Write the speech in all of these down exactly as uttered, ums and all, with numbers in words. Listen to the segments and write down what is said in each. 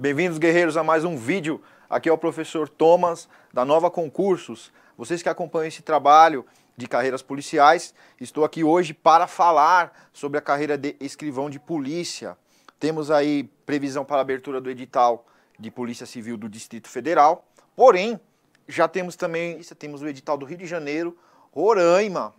Bem-vindos, guerreiros, a mais um vídeo. Aqui é o professor Thomas, da Nova Concursos. Vocês que acompanham esse trabalho de carreiras policiais, estou aqui hoje para falar sobre a carreira de escrivão de polícia. Temos aí previsão para a abertura do edital de Polícia Civil do Distrito Federal, porém, já temos também, temos o edital do Rio de Janeiro, Roraima.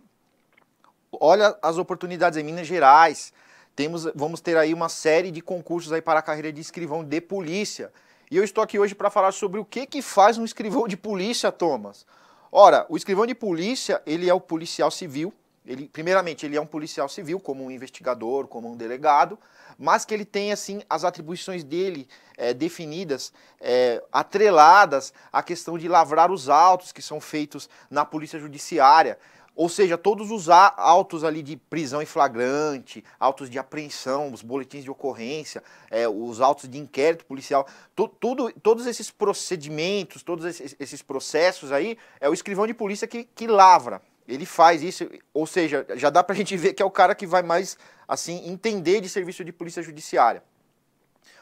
Olha as oportunidades em Minas Gerais. Temos, vamos ter aí uma série de concursos aí para a carreira de escrivão de polícia. E eu estou aqui hoje para falar sobre o que, que faz um escrivão de polícia, Thomas. Ora, o escrivão de polícia, ele é o policial civil. Ele, primeiramente, ele é um policial civil, como um investigador, como um delegado, mas que ele tem, assim, as atribuições dele é, definidas, é, atreladas à questão de lavrar os autos que são feitos na polícia judiciária. Ou seja, todos os autos ali de prisão em flagrante, autos de apreensão, os boletins de ocorrência, é, os autos de inquérito policial, tu, tudo, todos esses procedimentos, todos esses, esses processos aí, é o escrivão de polícia que, que lavra. Ele faz isso, ou seja, já dá pra gente ver que é o cara que vai mais, assim, entender de serviço de polícia judiciária.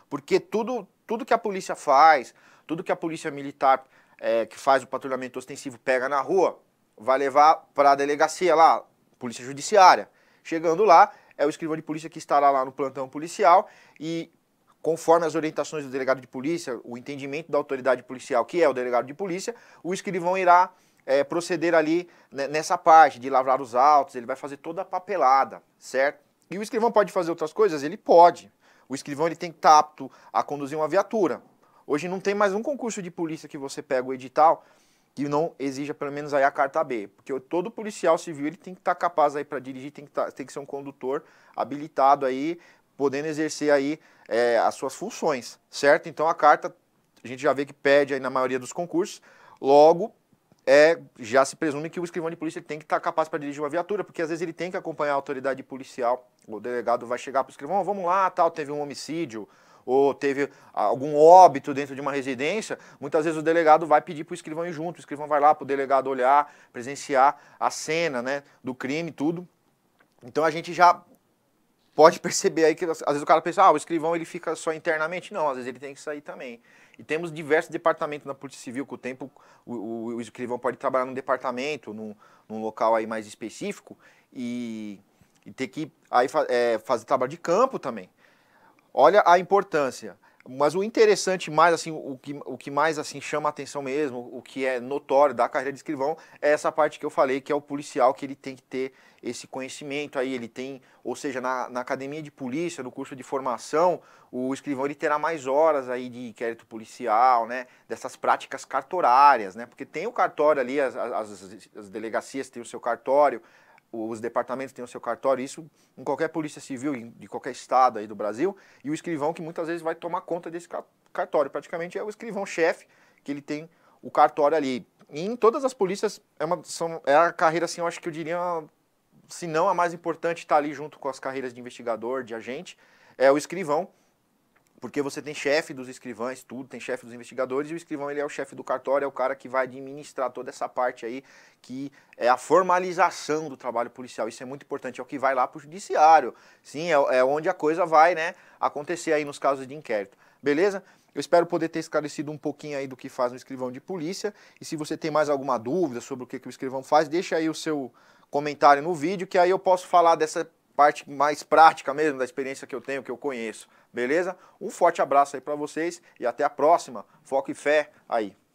Porque tudo, tudo que a polícia faz, tudo que a polícia militar é, que faz o patrulhamento ostensivo pega na rua, vai levar para a delegacia lá, polícia judiciária. Chegando lá, é o escrivão de polícia que estará lá no plantão policial e, conforme as orientações do delegado de polícia, o entendimento da autoridade policial, que é o delegado de polícia, o escrivão irá é, proceder ali nessa parte de lavrar os autos, ele vai fazer toda a papelada, certo? E o escrivão pode fazer outras coisas? Ele pode. O escrivão ele tem que estar apto a conduzir uma viatura. Hoje não tem mais um concurso de polícia que você pega o edital que não exija pelo menos aí a carta B, porque todo policial civil ele tem que estar capaz aí para dirigir, tem que, tá, tem que ser um condutor habilitado aí, podendo exercer aí é, as suas funções, certo? Então a carta, a gente já vê que pede aí na maioria dos concursos, logo é, já se presume que o escrivão de polícia tem que estar capaz para dirigir uma viatura, porque às vezes ele tem que acompanhar a autoridade policial, o delegado vai chegar para o escrivão, oh, vamos lá, tal, teve um homicídio, ou teve algum óbito dentro de uma residência, muitas vezes o delegado vai pedir para o escrivão ir junto, o escrivão vai lá para o delegado olhar, presenciar a cena, né, do crime, tudo. Então a gente já pode perceber aí que às vezes o cara pensa, ah, o escrivão ele fica só internamente, não, às vezes ele tem que sair também. E temos diversos departamentos na Polícia Civil, que o tempo o, o, o escrivão pode trabalhar num departamento, num, num local aí mais específico, e, e ter que aí, é, fazer trabalho de campo também. Olha a importância, mas o interessante mais, assim, o que, o que mais assim, chama a atenção mesmo, o que é notório da carreira de escrivão, é essa parte que eu falei, que é o policial que ele tem que ter esse conhecimento aí, ele tem, ou seja, na, na academia de polícia, no curso de formação, o escrivão ele terá mais horas aí de inquérito policial, né, dessas práticas cartorárias, né, porque tem o cartório ali, as, as, as delegacias têm o seu cartório, os departamentos têm o seu cartório, isso em qualquer polícia civil, de qualquer estado aí do Brasil, e o escrivão que muitas vezes vai tomar conta desse cartório, praticamente é o escrivão-chefe que ele tem o cartório ali. E em todas as polícias, é, uma, são, é a carreira, assim, eu acho que eu diria, se não a mais importante, está ali junto com as carreiras de investigador, de agente, é o escrivão, porque você tem chefe dos escrivães, tudo, tem chefe dos investigadores, e o escrivão ele é o chefe do cartório, é o cara que vai administrar toda essa parte aí, que é a formalização do trabalho policial, isso é muito importante, é o que vai lá para o judiciário, sim, é, é onde a coisa vai, né, acontecer aí nos casos de inquérito, beleza? Eu espero poder ter esclarecido um pouquinho aí do que faz um escrivão de polícia, e se você tem mais alguma dúvida sobre o que, que o escrivão faz, deixa aí o seu comentário no vídeo, que aí eu posso falar dessa parte mais prática mesmo, da experiência que eu tenho, que eu conheço, beleza? Um forte abraço aí pra vocês e até a próxima. Foco e fé aí.